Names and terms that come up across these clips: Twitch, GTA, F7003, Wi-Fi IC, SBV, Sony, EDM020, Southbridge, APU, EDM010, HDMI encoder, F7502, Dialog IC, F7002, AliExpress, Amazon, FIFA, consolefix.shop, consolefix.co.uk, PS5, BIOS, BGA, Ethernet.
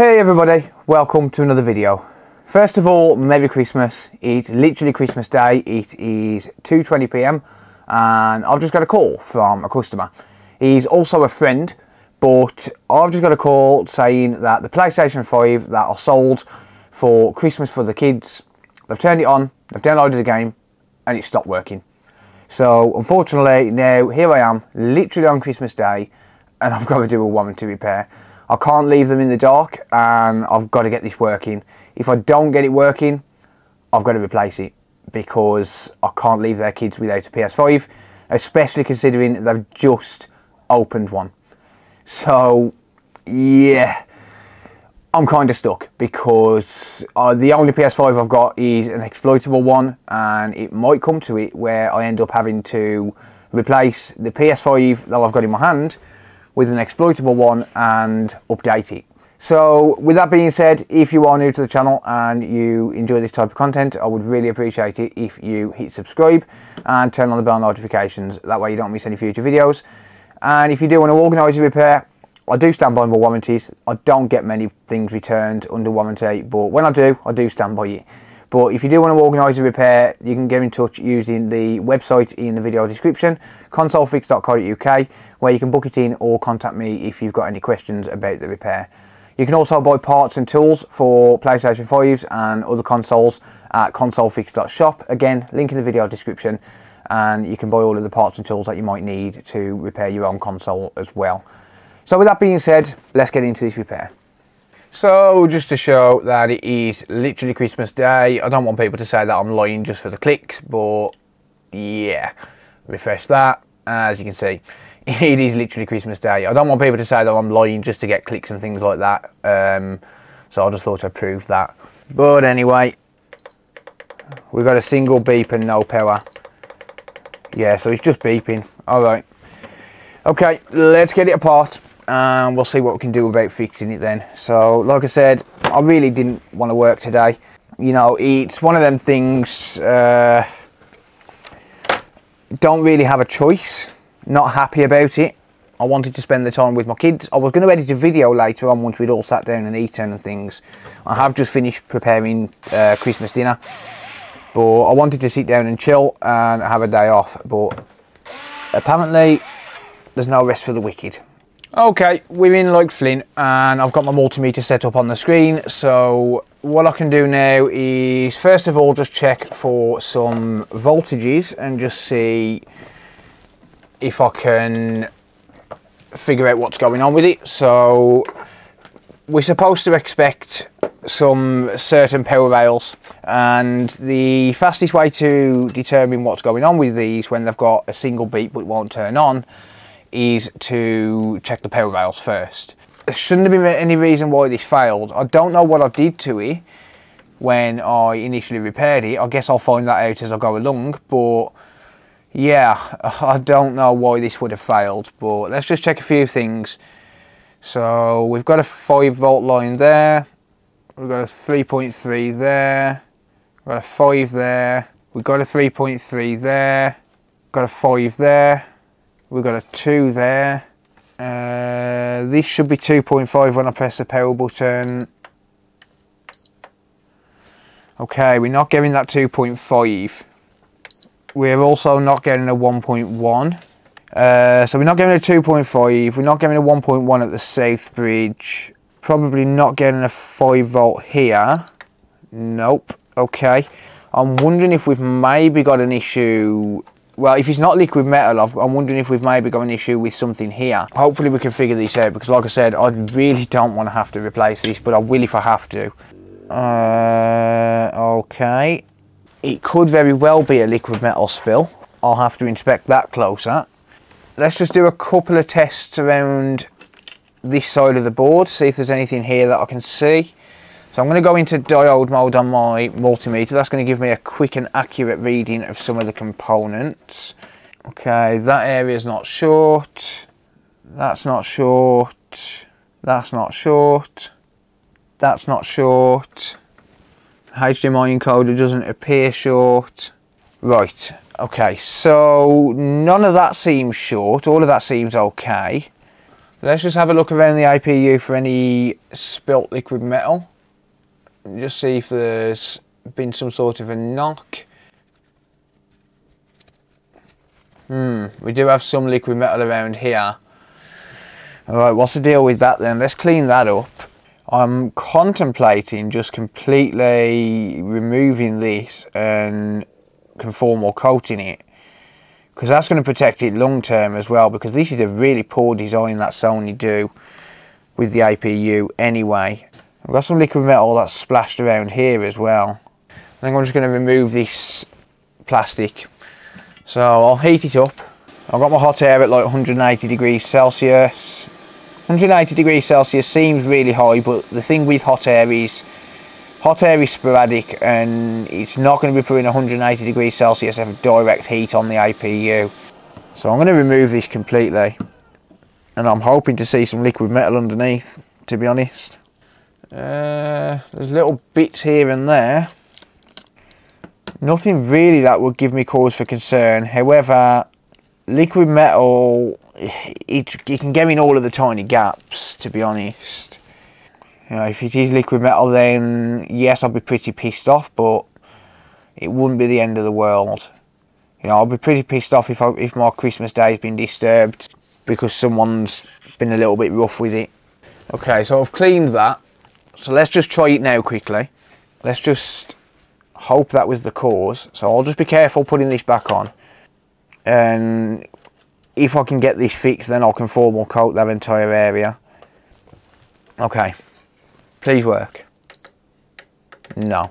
Hey everybody, welcome to another video. First of all, Merry Christmas. It's literally Christmas Day. It is 2:20 p.m. and I've just got a call from a customer. He's also a friend, but I've just got a call saying that the PlayStation 5 that I sold for Christmas for the kids, they've turned it on, they've downloaded the game, and it stopped working. So unfortunately now here I am, literally on Christmas Day, and I've got to do a warranty repair. I can't leave them in the dark, and I've got to get this working. If I don't get it working, I've got to replace it, because I can't leave their kids without a PS5, especially considering they've just opened one. So yeah, I'm kind of stuck, because the only PS5 I've got is an exploitable one, and it might come to it where I end up having to replace the PS5 that I've got in my hand with an exploitable one and update it. So with that being said, if you are new to the channel and you enjoy this type of content, I would really appreciate it if you hit subscribe and turn on the bell notifications. That way you don't miss any future videos. And if you do want to organise your repair, I do stand by my warranties. I don't get many things returned under warranty, but when I do stand by it. But if you do want to organise a repair, you can get in touch using the website in the video description, consolefix.co.uk, where you can book it in or contact me if you've got any questions about the repair. You can also buy parts and tools for PlayStation 5s and other consoles at consolefix.shop. Again, link in the video description, and you can buy all of the parts and tools that you might need to repair your own console as well. So with that being said, let's get into this repair. So just to show that it is literally Christmas Day, I don't want people to say that I'm lying just for the clicks, but yeah, refresh that. As you can see, it is literally Christmas Day. I don't want people to say that I'm lying just to get clicks and things like that, so I just thought I'd prove that. But anyway, we've got a single beep and no power. Yeah, so it's just beeping. Alright, okay, let's get it apart and we'll see what we can do about fixing it then. So like I said, I really didn't want to work today. You know, it's one of them things, don't really have a choice. Not happy about it. I wanted to spend the time with my kids. I was going to edit a video later on once we'd all sat down and eaten and things. I have just finished preparing Christmas dinner, but I wanted to sit down and chill and have a day off, but apparently there's no rest for the wicked. Okay, we're in like Flynn, and I've got my multimeter set up on the screen. So what I can do now is first of all just check for some voltages and just see if I can figure out what's going on with it. So we're supposed to expect some certain power rails, and the fastest way to determine what's going on with these when they've got a single beep but won't turn on is to check the power rails first. There shouldn't have been any reason why this failed. I don't know what I did to it when I initially repaired it. I guess I'll find that out as I go along, but yeah, I don't know why this would have failed, but let's just check a few things. So we've got a 5-volt line there, we've got a 3.3 there, we've got a 5 there, we've got a 3.3 there, got a 5 there. We've got a 2 there. This should be 2.5 when I press the power button. Okay, we're not getting that 2.5. We're also not getting a 1.1. So we're not getting a 2.5. We're not getting a 1.1 at the Southbridge. Probably not getting a 5-volt here. Nope. Okay. I'm wondering if we've maybe got an issue. Well, if it's not liquid metal, I'm wondering if we've maybe got an issue with something here. Hopefully we can figure this out, because like I said, I really don't want to have to replace this, but I will if I have to. Okay. It could very well be a liquid metal spill. I'll have to inspect that closer. Let's just do a couple of tests around this side of the board, see if there's anything here that I can see. So I'm going to go into diode mode on my multimeter. That's going to give me a quick and accurate reading of some of the components. Okay, that area's not short. That's not short. That's not short. That's not short. HDMI encoder doesn't appear short. Right, okay, so none of that seems short. All of that seems okay. Let's just have a look around the APU for any spilt liquid metal. Just see if there's been some sort of a knock. We do have some liquid metal around here. Alright, what's the deal with that then? Let's clean that up. I'm contemplating just completely removing this and conformal coating it, because that's going to protect it long term as well, because this is a really poor design that Sony do with the APU anyway. I've got some liquid metal that's splashed around here as well. I think I'm just going to remove this plastic. So I'll heat it up. I've got my hot air at like 180 degrees Celsius. 180 degrees Celsius seems really high, but the thing with hot air is sporadic, and it's not going to be putting 180 degrees Celsius of direct heat on the APU. So I'm going to remove this completely, and I'm hoping to see some liquid metal underneath, to be honest. There's little bits here and there. Nothing really that would give me cause for concern. However, liquid metal, it can get in all of the tiny gaps, to be honest. You know, if it is liquid metal, then yes, I'd be pretty pissed off, but it wouldn't be the end of the world. You know, I'd be pretty pissed off if my Christmas day's been disturbed because someone's been a little bit rough with it. Okay, so I've cleaned that. So let's just try it now quickly. Let's just hope that was the cause. So I'll just be careful putting this back on. And if I can get this fixed, then I'll conformal coat that entire area. Okay, please work. No,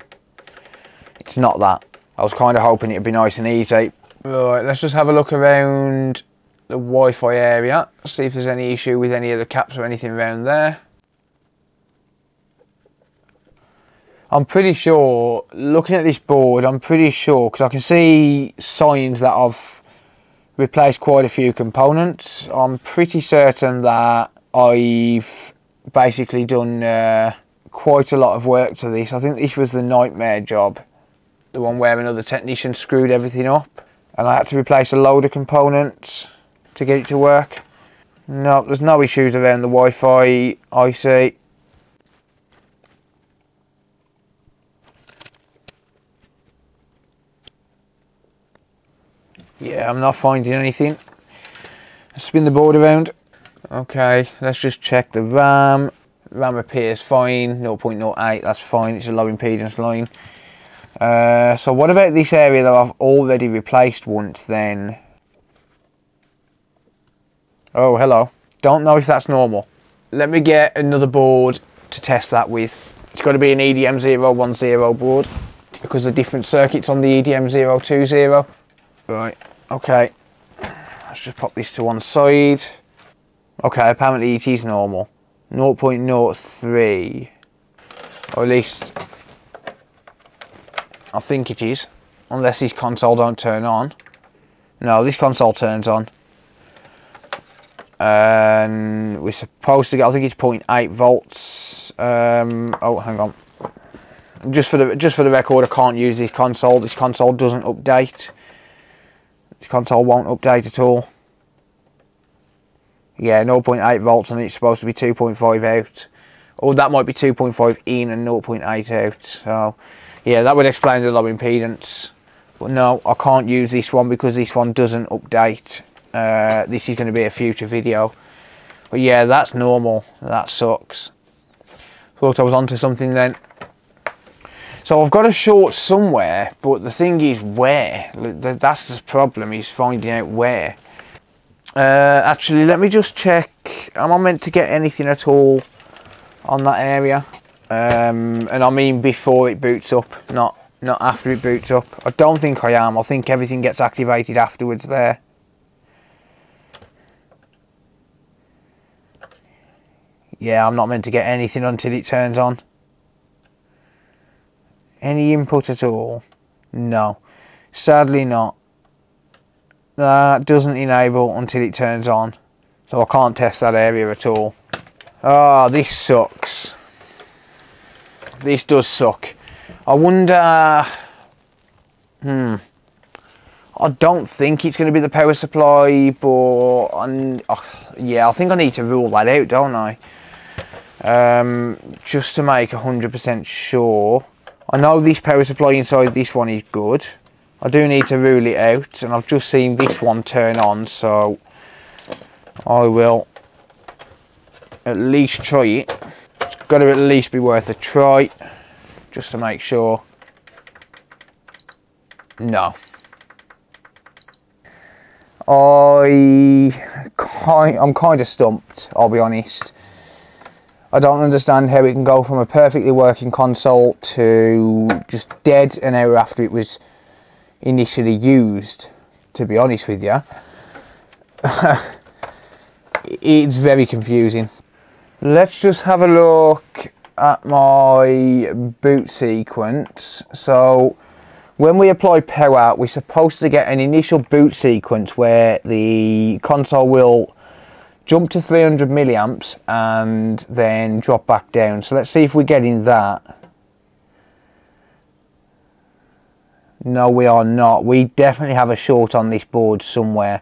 it's not that. I was kind of hoping it'd be nice and easy. Right, let's just have a look around the Wi-Fi area, see if there's any issue with any of the caps or anything around there. I'm pretty sure, looking at this board, I'm pretty sure, because I can see signs that I've replaced quite a few components. I'm pretty certain that I've basically done quite a lot of work to this. I think this was the nightmare job, the one where another technician screwed everything up and I had to replace a load of components to get it to work. No, there's no issues around the Wi-Fi IC. Yeah, I'm not finding anything. Let's spin the board around. Okay, let's just check the RAM. RAM appears fine, 0.08, that's fine, it's a low impedance line. So what about this area that I've already replaced once then? Oh, hello. Don't know if that's normal. Let me get another board to test that with. It's got to be an EDM010 board, because the different circuits on the EDM020. Right, okay, let's just pop this to one side. Okay, apparently it is normal, 0.03, or at least I think it is, unless this console don't turn on. No, this console turns on, and we're supposed to get, I think it's 0.8 volts, oh, hang on, just for the record, I can't use this console doesn't update. This console won't update at all. Yeah, 0.8 volts and it's supposed to be 2.5 out. Or that might be 2.5 in and 0.8 out. So, yeah, that would explain the low impedance. But no, I can't use this one because this one doesn't update. This is going to be a future video. But yeah, that's normal. That sucks. Thought I was onto something then. So I've got a short somewhere, but the thing is where. That's the problem, is finding out where. Actually, let me just check. Am I meant to get anything at all on that area? And I mean before it boots up, not after it boots up. I don't think I am. I think everything gets activated afterwards there. Yeah, I'm not meant to get anything until it turns on. Any input at all? No, sadly not. That doesn't enable until it turns on, so I can't test that area at all. Ah, this sucks. This does suck. I wonder I don't think it's going to be the power supply, but yeah, I think I need to rule that out, don't I? Just to make 100% sure. I know this power supply inside this one is good. I do need to rule it out, and I've just seen this one turn on, so I will at least try it. It's got to at least be worth a try, just to make sure. No. I'm kind of stumped, I'll be honest. I don't understand how it can go from a perfectly working console to just dead an hour after it was initially used, to be honest with you. It's very confusing. Let's just have a look at my boot sequence. So when we apply power, we're supposed to get an initial boot sequence where the console will jump to 300 milliamps and then drop back down. So let's see if we're getting that. No, we are not. We definitely have a short on this board somewhere.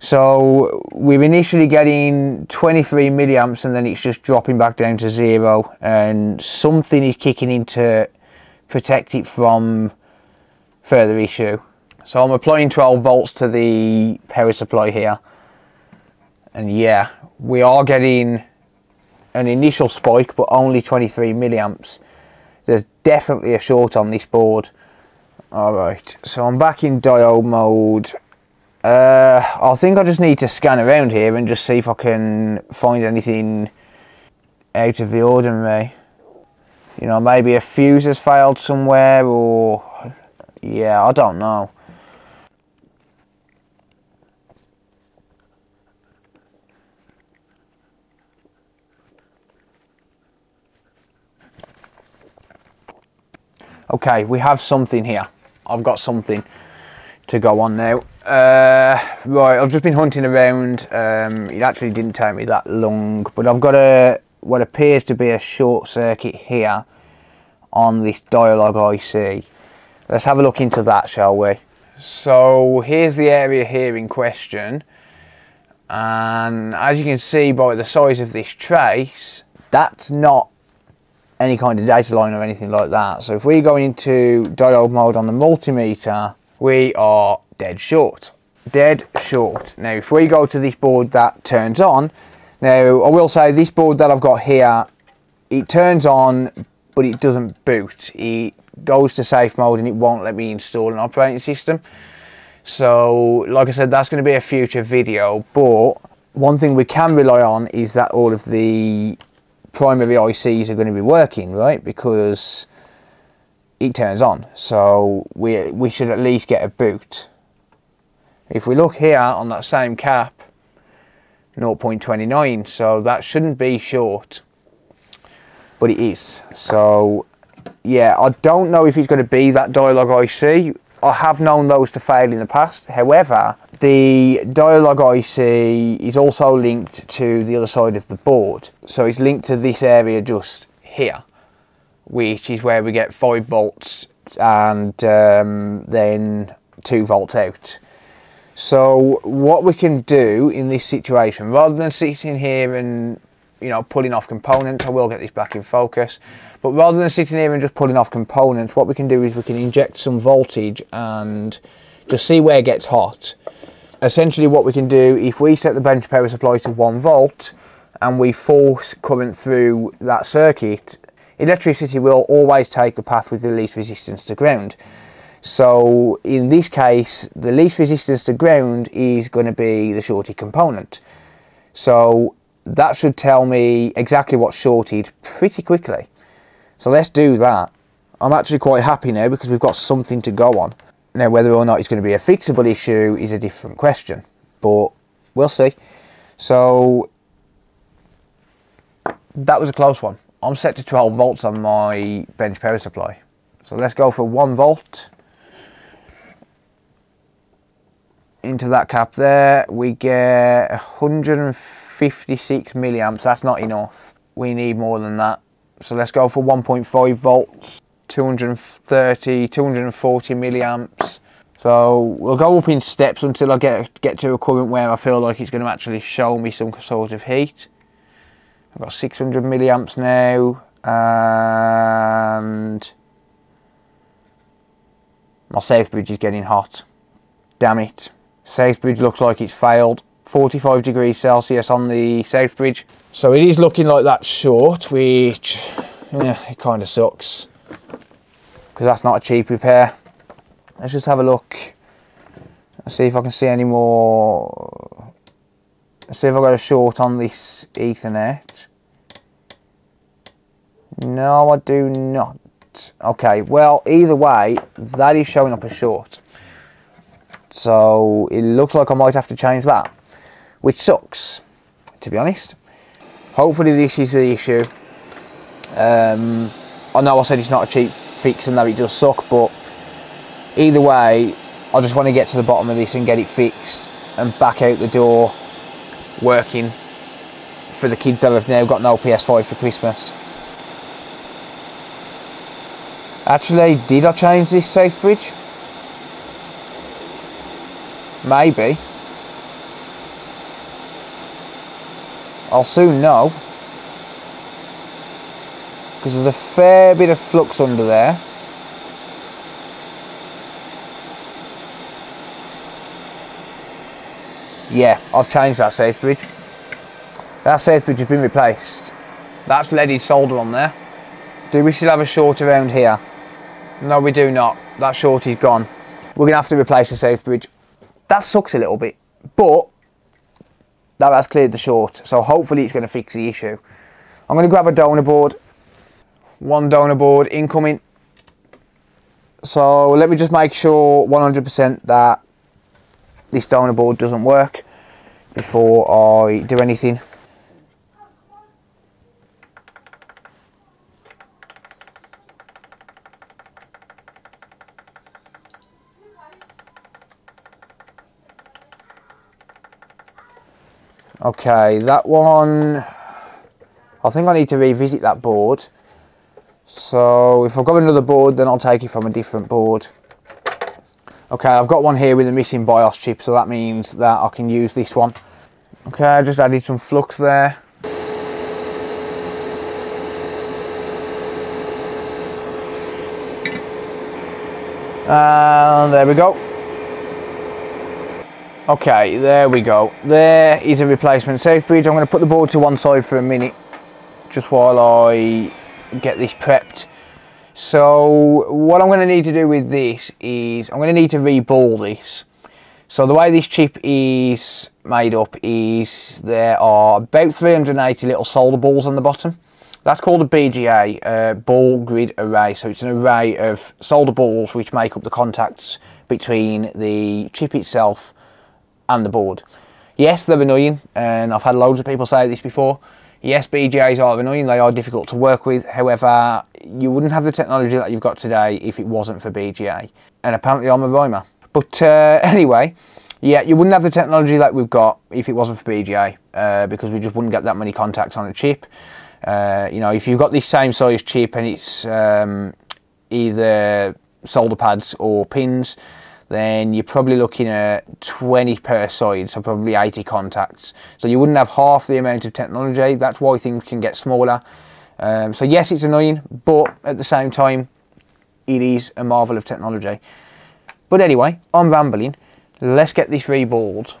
So we're initially getting 23 milliamps and then it's just dropping back down to zero, and something is kicking into protect it from further issue. So I'm applying 12 volts to the power supply here, and yeah, we are getting an initial spike, but only 23 milliamps. There's definitely a short on this board. Alright, so I'm back in diode mode. I think I just need to scan around here and just see if I can find anything out of the ordinary. You know, maybe a fuse has failed somewhere, or yeah, I don't know. Okay, we have something here. I've got something to go on now. Right, I've just been hunting around. It actually didn't take me that long, but I've got a what appears to be a short circuit here on this Dialog IC. Let's have a look into that, shall we? So here's the area here in question, and as you can see by the size of this trace, that's not any kind of data line or anything like that. So if we go into diode mode on the multimeter, we are dead short. Dead short. Now if we go to this board that turns on, now, I will say this board that I've got here, it turns on, but it doesn't boot. It goes to safe mode and it won't let me install an operating system. So, like I said, that's going to be a future video. But one thing we can rely on is that all of the primary ICs are going to be working, right? Because it turns on. So, we should at least get a boot. If we look here on that same cap, 0.29, so that shouldn't be short, but it is. So yeah, I don't know if it's going to be that Dialog IC. I have known those to fail in the past. However, the Dialog IC is also linked to the other side of the board, so it's linked to this area just here, which is where we get 5 volts and then 2 volts out. So what we can do in this situation, rather than sitting here and, you know, pulling off components, I will get this back in focus, but rather than sitting here and just pulling off components, what we can do is we can inject some voltage and just see where it gets hot. Essentially what we can do, if we set the bench power supply to 1 volt and we force current through that circuit, electricity will always take the path with the least resistance to ground. So in this case, the least resistance to ground is going to be the shorted component. So that should tell me exactly what's shorted pretty quickly. So let's do that. I'm actually quite happy now because we've got something to go on. Now whether or not it's going to be a fixable issue is a different question, but we'll see. So that was a close one. I'm set to 12 volts on my bench power supply. So let's go for 1 volt. Into that cap there, we get 156 milliamps. That's not enough. We need more than that. So let's go for 1.5 volts, 230, 240 milliamps. So we'll go up in steps until I get to a current where I feel like it's going to actually show me some sort of heat. I've got 600 milliamps now, and my Southbridge is getting hot. Damn it. Southbridge looks like it's failed. 45 degrees Celsius on the Southbridge. So it is looking like that's short, which it kind of sucks, because that's not a cheap repair. Let's just have a look and see if I can see any more. Let's see if I've got a short on this Ethernet. No, I do not. Okay, well, either way, that is showing up as short. So it looks like I might have to change that, which sucks, to be honest. Hopefully this is the issue. I know I said it's not a cheap fix and that it does suck, but either way, I just want to get to the bottom of this and get it fixed and back out the door working for the kids that have now got no PS5 for Christmas. Actually, did I change this Southbridge? Maybe. I'll soon know, because there's a fair bit of flux under there. Yeah, I've changed that Southbridge. That Southbridge has been replaced. That's leaded solder on there. Do we still have a short around here? No, we do not. That short is gone. We're gonna have to replace the Southbridge. That sucks a little bit, but that has cleared the short, so hopefully it's gonna fix the issue. I'm gonna grab a donor board. One donor board incoming. So let me just make sure 100% that this donor board doesn't work before I do anything. Okay, that one, I think I need to revisit that board. So if I've got another board, then I'll take it from a different board. Okay, I've got one here with a missing BIOS chip, so that means that I can use this one. Okay, I just added some flux there. And there we go. Okay, there we go. There is a replacement Southbridge. I'm going to put the board to one side for a minute, just while I get this prepped. So what I'm going to need to do with this is I'm going to need to reball this. So the way this chip is made up is there are about 380 little solder balls on the bottom. That's called a BGA, ball grid array. So it's an array of solder balls which make up the contacts between the chip itself and the board. Yes, they're annoying, and I've had loads of people say this before. Yes, BGAs are annoying, they are difficult to work with. However, you wouldn't have the technology that you've got today if it wasn't for BGA. And apparently I'm a rhymer. But anyway, yeah, you wouldn't have the technology that we've got if it wasn't for BGA, because we just wouldn't get that many contacts on a chip. You know, if you've got this same size chip and it's either solder pads or pins, then you're probably looking at 20 per side, so probably 80 contacts. So you wouldn't have half the amount of technology. That's why things can get smaller. So yes, it's annoying, but at the same time, it is a marvel of technology. But anyway, I'm rambling. Let's get this reballed.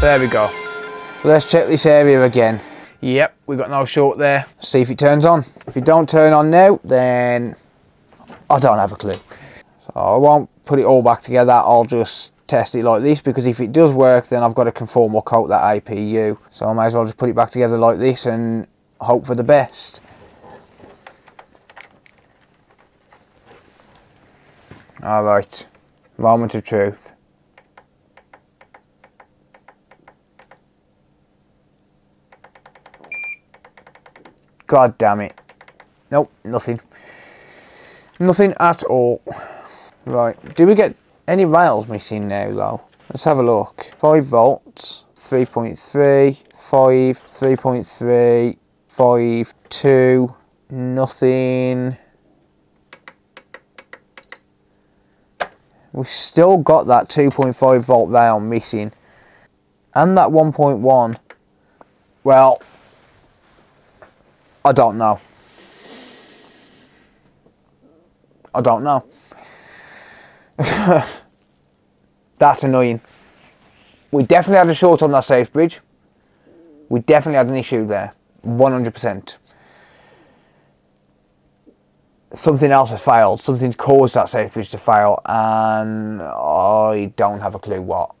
There we go. Let's check this area again. Yep, we've got no short there. See if it turns on. If it don't turn on now, then I don't have a clue. So I won't put it all back together. I'll just test it like this, because if it does work, then I've got to conform or coat that APU. So I may as well just put it back together like this and hope for the best. All right, moment of truth. God damn it. Nope, nothing. Nothing at all. Right, do we get any rails missing now though? Let's have a look. 5 volts, 3.3, 5, 3.3, 5, 2, nothing. We've still got that 2.5 volt rail missing. And that 1.1. Well, I don't know. I don't know. That's annoying. We definitely had a short on that Southbridge. We definitely had an issue there. 100%. Something else has failed. Something's caused that Southbridge to fail, and I don't have a clue what.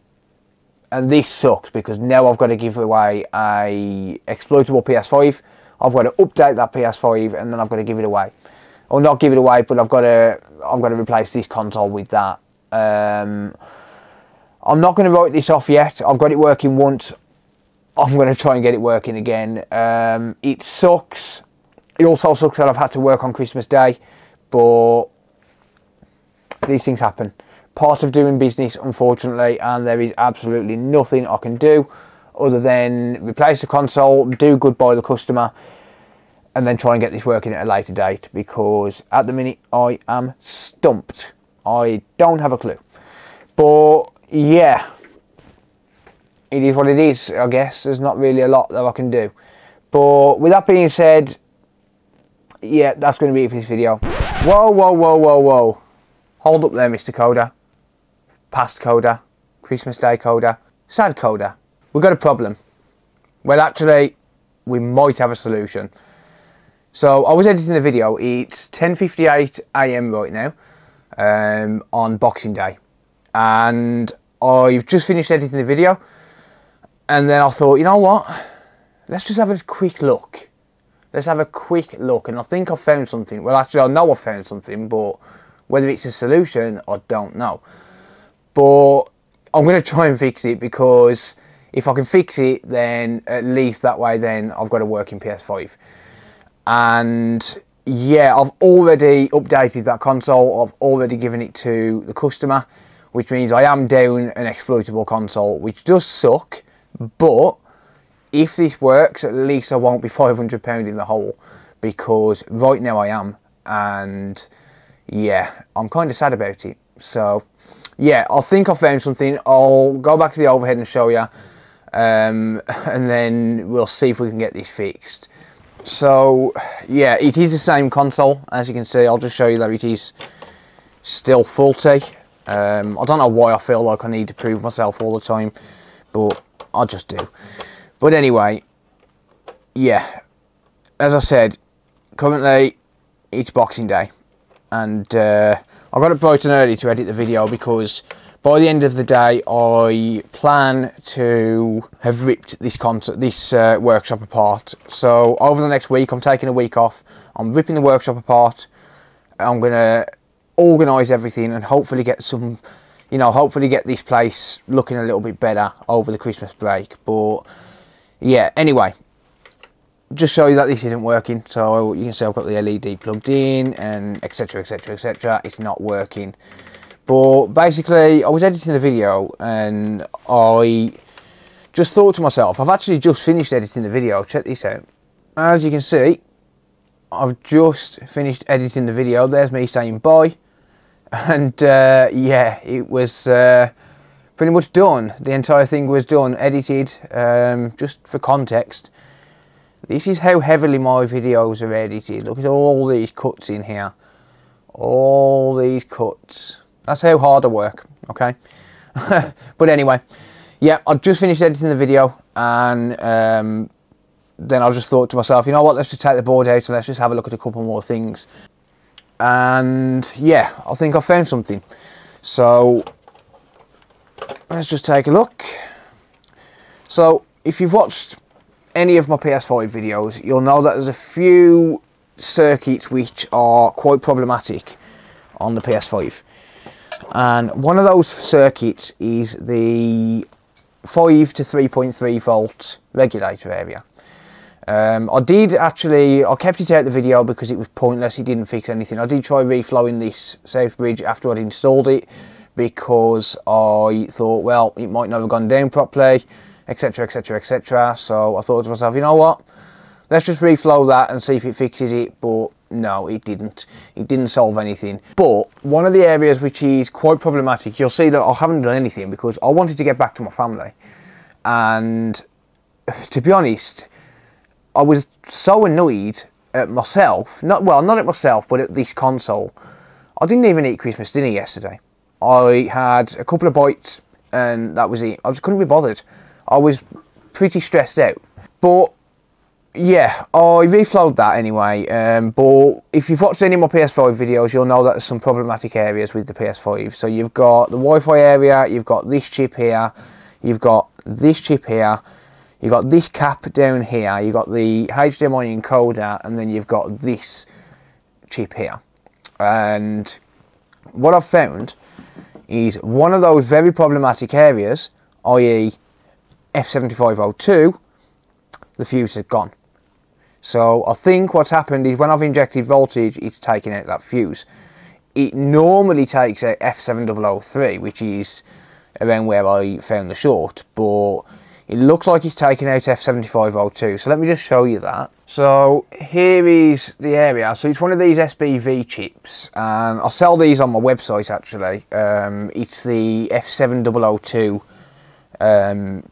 And this sucks, because now I've got to give away a exploitable PS5. I've got to update that PS5, and then I've got to give it away. Or not give it away, but I've got to replace this console with that. I'm not going to write this off yet. I've got it working once. I'm going to try and get it working again. It sucks. It also sucks that I've had to work on Christmas Day, but these things happen. Part of doing business, unfortunately, and there is absolutely nothing I can do other than replace the console, do good by the customer, and then try and get this working at a later date, because at the minute I am stumped. I don't have a clue. But yeah, it is what it is, I guess. There's not really a lot that I can do. But with that being said, yeah, that's going to be it for this video. Whoa, whoa, whoa, whoa, whoa. Hold up there, Mr. Coder. Past Coder. Christmas Day Coder. Sad Coder. We've got a problem. Well, actually, we might have a solution. So, I was editing the video. It's 10:58 AM right now, on Boxing Day. And I've just finished editing the video. And then I thought, you know what? Let's just have a quick look. Let's have a quick look, and I think I've found something. Well, actually, I know I've found something, but whether it's a solution, I don't know. But I'm going to try and fix it, because if I can fix it, then at least that way, then I've got a working PS5. And yeah, I've already updated that console. I've already given it to the customer, which means I am down an exploitable console, which does suck, but if this works, at least I won't be £500 in the hole, because right now I am, and yeah, I'm kind of sad about it. So yeah, I think I found something. I'll go back to the overhead and show you, and then we'll see if we can get this fixed. So yeah, it is the same console, as you can see. I'll just show you that it is still faulty. I don't know why I feel like I need to prove myself all the time, but I just do. But anyway, yeah, as I said, currently it's Boxing Day, and I got up bright and early to edit the video, because by the end of the day I plan to have ripped this workshop apart. So over the next week, I'm taking a week off, I'm ripping the workshop apart, I'm going to organise everything and hopefully get some, you know, hopefully get this place looking a little bit better over the Christmas break. But yeah, anyway, just show you that this isn't working. So you can see I've got the LED plugged in, and etc, etc, etc. It's not working. But basically, I was editing the video, and I just thought to myself, I've actually just finished editing the video. Check this out. As you can see, I've just finished editing the video. There's me saying bye. And yeah, it was pretty much done. The entire thing was done, edited. Just for context, this is how heavily my videos are edited. Look at all these cuts in here, all these cuts. That's how hard I work, okay? But anyway, yeah, I just finished editing the video, and then I just thought to myself, you know what, let's just take the board out and let's just have a look at a couple more things. And yeah, I think I found something. So let's just take a look. So if you've watched any of my PS5 videos, you'll know that there's a few circuits which are quite problematic on the PS5. And one of those circuits is the 5 to 3.3 volt regulator area. I kept it out of the video because it was pointless, it didn't fix anything. I did try reflowing this Southbridge after I'd installed it because I thought, well, it might not have gone down properly, etc, etc, etc. So I thought to myself, you know what, let's just reflow that and see if it fixes it. But no, it didn't. It didn't solve anything. But one of the areas which is quite problematic, you'll see that I haven't done anything because I wanted to get back to my family. And to be honest, I was so annoyed at myself, well, not at myself, but at this console. I didn't even eat Christmas dinner yesterday. I had a couple of bites and that was it. I just couldn't be bothered. I was pretty stressed out. But yeah, I reflowed that anyway, but if you've watched any of my PS5 videos, you'll know that there's some problematic areas with the PS5. So you've got the Wi-Fi area, you've got this chip here, you've got this chip here, you've got this cap down here, you've got the HDMI encoder, and then you've got this chip here. And what I've found is one of those very problematic areas, i.e. F7502, the fuse is gone. So I think what's happened is when I've injected voltage, it's taken out that fuse. It normally takes out F7003, which is around where I found the short, but it looks like it's taken out F7502. So let me just show you that. So here is the area. So it's one of these SBV chips, and I sell these on my website actually. It's the F7002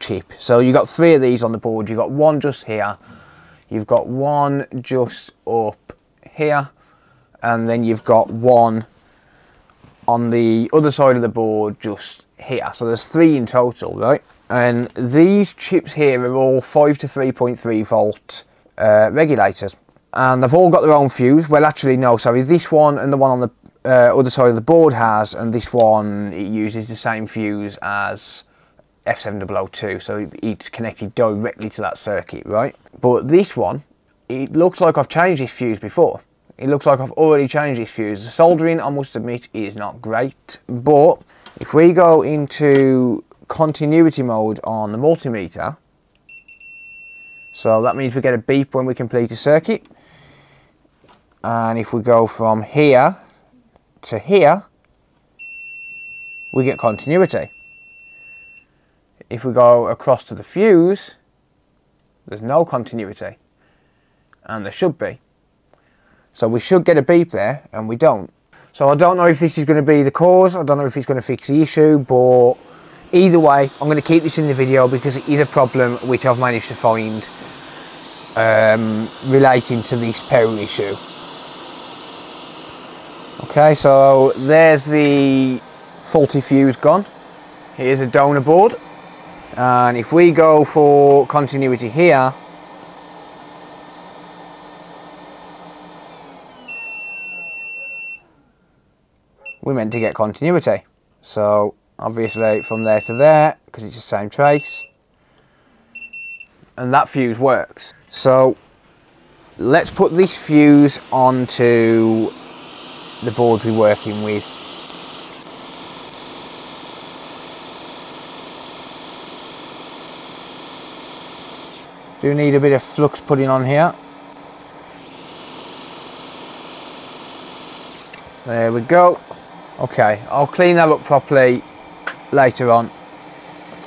chip. So you've got three of these on the board. You've got one just here, you've got one just up here, and then you've got one on the other side of the board just here. So there's three in total, right? And these chips here are all 5 to 3.3 volt regulators, and they've all got their own fuse. Well, actually no, sorry, this one and the one on the other side of the board has, and this one, it uses the same fuse as F7002, so it's connected directly to that circuit, right? But this one, it looks like I've changed this fuse before. It looks like I've already changed this fuse. The soldering, I must admit, is not great, but if we go into continuity mode on the multimeter, so that means we get a beep when we complete a circuit. And if we go from here to here, we get continuity. If we go across to the fuse, there's no continuity, and there should be. So we should get a beep there, and we don't. So I don't know if this is going to be the cause, I don't know if it's going to fix the issue, but either way, I'm going to keep this in the video because it is a problem which I've managed to find relating to this power issue. Okay, so there's the faulty fuse gone. Here's a donor board. And if we go for continuity here, we're meant to get continuity. So obviously from there to there, because it's the same trace, and that fuse works. So let's put this fuse onto the board we're working with. Do need a bit of flux putting on here. There we go. Okay, I'll clean that up properly later on.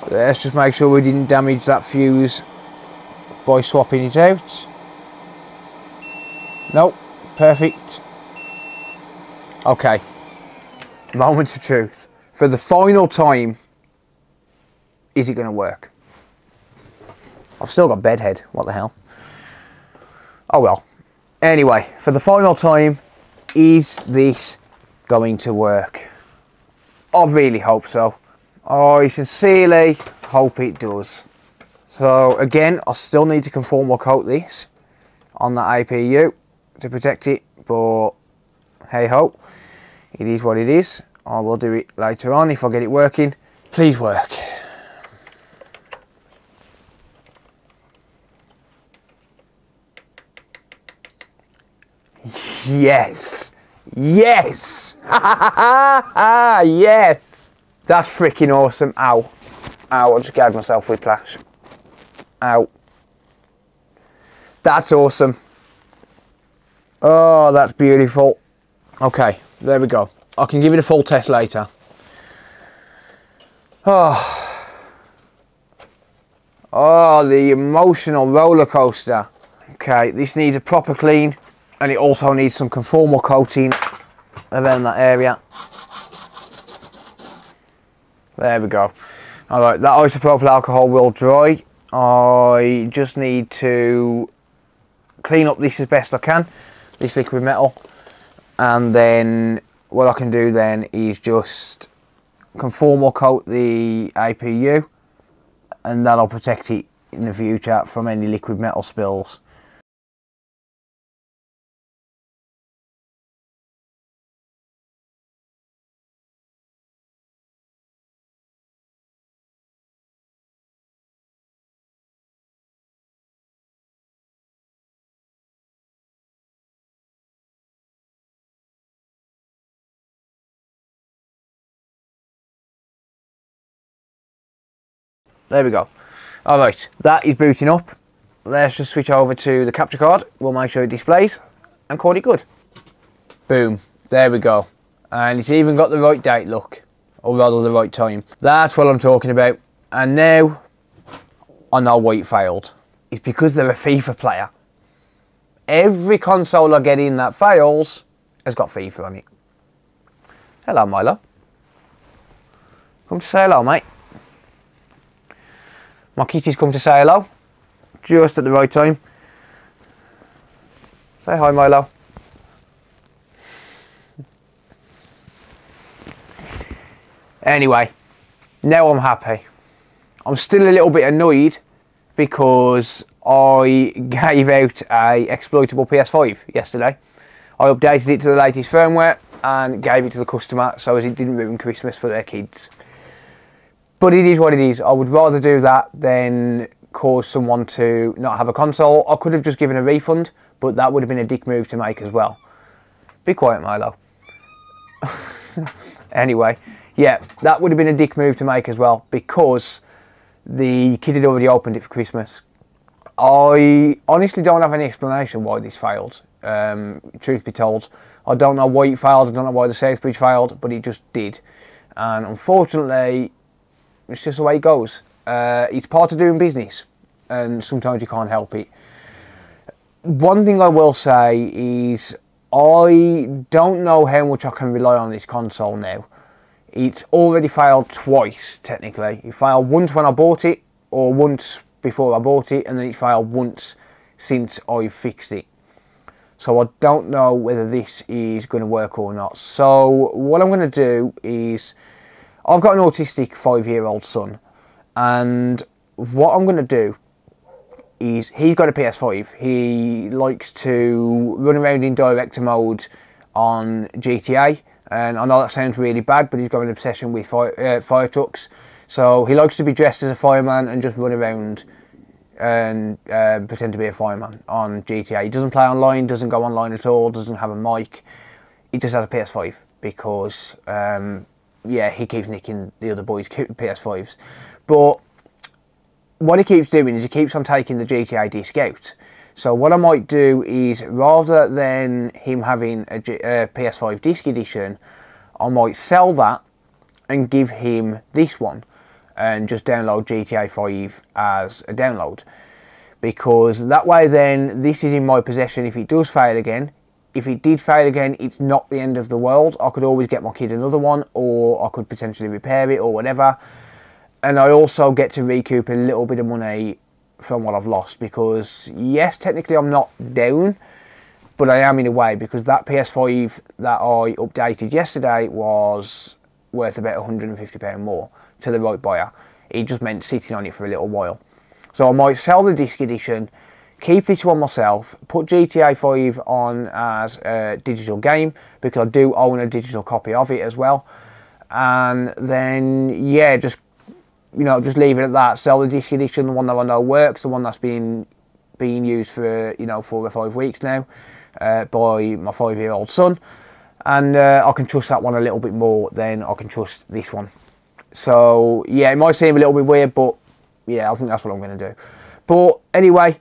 Let's just make sure we didn't damage that fuse by swapping it out. Nope, perfect. Okay, moment of truth. For the final time, is it going to work? I've still got bedhead, what the hell. Oh well. Anyway, for the final time, is this going to work? I really hope so. I sincerely hope it does. So again, I still need to conform or coat this on the APU to protect it, but hey ho, it is what it is. I will do it later on if I get it working. Please work. Yes, yes, yes. That's freaking awesome. Ow, ow, I just gave myself whiplash. Ow. That's awesome. Oh, that's beautiful. Okay, there we go. I can give it a full test later. Oh, oh, the emotional roller coaster. Okay, this needs a proper clean. And it also needs some conformal coating around that area. There we go. Alright, that isopropyl alcohol will dry. I just need to clean up this as best I can, this liquid metal. And then what I can do then is just conformal coat the APU. And that'll protect it in the future from any liquid metal spills. There we go. Alright, that is booting up. Let's just switch over to the capture card. We'll make sure it displays and call it good. Boom. There we go. And it's even got the right date, look. Or rather the right time. That's what I'm talking about. And now, I know why it failed. It's because they're a FIFA player. Every console I get in that fails has got FIFA on it. Hello, Milo. Come to say hello, mate. My kitty's come to say hello, just at the right time. Say hi, Milo. Anyway, now I'm happy. I'm still a little bit annoyed because I gave out an exploitable PS5 yesterday. I updated it to the latest firmware and gave it to the customer so as it didn't ruin Christmas for their kids. But it is what it is. I would rather do that than cause someone to not have a console. I could have just given a refund, but that would have been a dick move to make as well. Be quiet, Milo. Anyway, yeah, that would have been a dick move to make as well because the kid had already opened it for Christmas. I honestly don't have any explanation why this failed, truth be told. I don't know why it failed. I don't know why the Southbridge failed, but it just did. And unfortunately, it's just the way it goes. It's part of doing business and sometimes you can't help it. One thing I will say is I don't know how much I can rely on this console now. It's already failed twice, technically. It failed once when I bought it or once before I bought it, and then it failed once since I fixed it. So I don't know whether this is going to work or not. So what I'm going to do is, I've got an autistic 5-year-old son, and what I'm going to do is, he's got a PS5. He likes to run around in director mode on GTA, and I know that sounds really bad, but he's got an obsession with fire trucks. So he likes to be dressed as a fireman and just run around and pretend to be a fireman on GTA. He doesn't play online, doesn't go online at all, doesn't have a mic. He just has a PS5 because yeah, he keeps nicking the other boys' PS5s. But what he keeps doing is he keeps on taking the GTA disc out. So what I might do is, rather than him having a PS5 disc edition, I might sell that and give him this one and just download GTA 5 as a download. Because that way then, this is in my possession if it does fail again. If it did fail again, it's not the end of the world. I could always get my kid another one, or I could potentially repair it or whatever. And I also get to recoup a little bit of money from what I've lost because, yes, technically I'm not down, but I am in a way because that PS5 that I updated yesterday was worth about £150 more to the right buyer. it just meant sitting on it for a little while. So I might sell the disc edition, keep this one myself, put GTA 5 on as a digital game, because I do own a digital copy of it as well. And then, yeah, just, you know, just leave it at that. Sell the disc edition, the one that I know works, the one that's been used for, you know, 4 or 5 weeks now by my 5-year-old son. And I can trust that one a little bit more than I can trust this one. So, yeah, it might seem a little bit weird, but, yeah, I think that's what I'm going to do. But, anyway,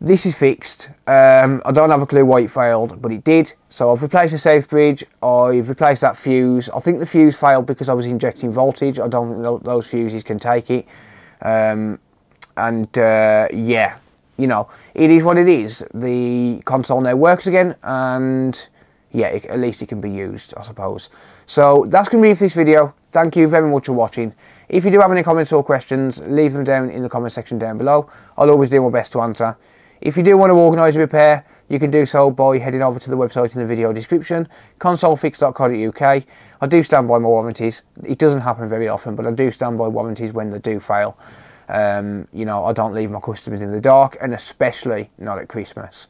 this is fixed. I don't have a clue why it failed, but it did. So, I've replaced the Southbridge. I've replaced that fuse. I think the fuse failed because I was injecting voltage. I don't think those fuses can take it. Yeah, you know, it is what it is. The console now works again, and... yeah, at least it can be used, I suppose. So that's going to be it for this video. Thank you very much for watching. If you do have any comments or questions, leave them down in the comment section down below. I'll always do my best to answer. If you do want to organise a repair, you can do so by heading over to the website in the video description, consolefix.co.uk. I do stand by my warranties. It doesn't happen very often, but I do stand by warranties when they do fail. You know, I don't leave my customers in the dark, and especially not at Christmas.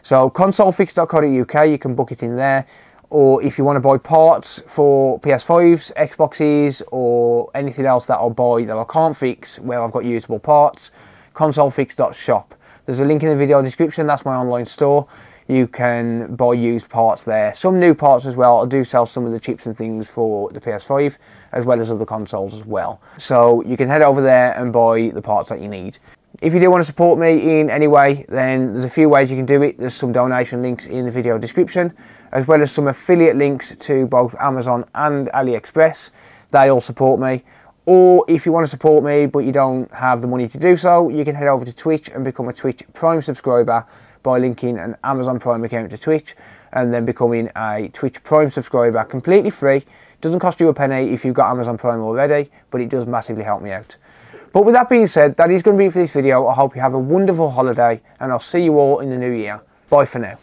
So consolefix.co.uk, you can book it in there, or if you want to buy parts for PS5s, Xboxes, or anything else that I'll buy that I can't fix where I've got usable parts, consolefix.shop. There's a link in the video description, that's my online store. You can buy used parts there, some new parts as well. I do sell some of the chips and things for the PS5, as well as other consoles as well. So you can head over there and buy the parts that you need. If you do want to support me in any way, then there's a few ways you can do it. There's some donation links in the video description, as well as some affiliate links to both Amazon and AliExpress. They all support me. Or if you want to support me but you don't have the money to do so, you can head over to Twitch and become a Twitch Prime subscriber by linking an Amazon Prime account to Twitch and then becoming a Twitch Prime subscriber completely free. Doesn't cost you a penny if you've got Amazon Prime already, but it does massively help me out. But with that being said, that is going to be it for this video. I hope you have a wonderful holiday, and I'll see you all in the new year. Bye for now.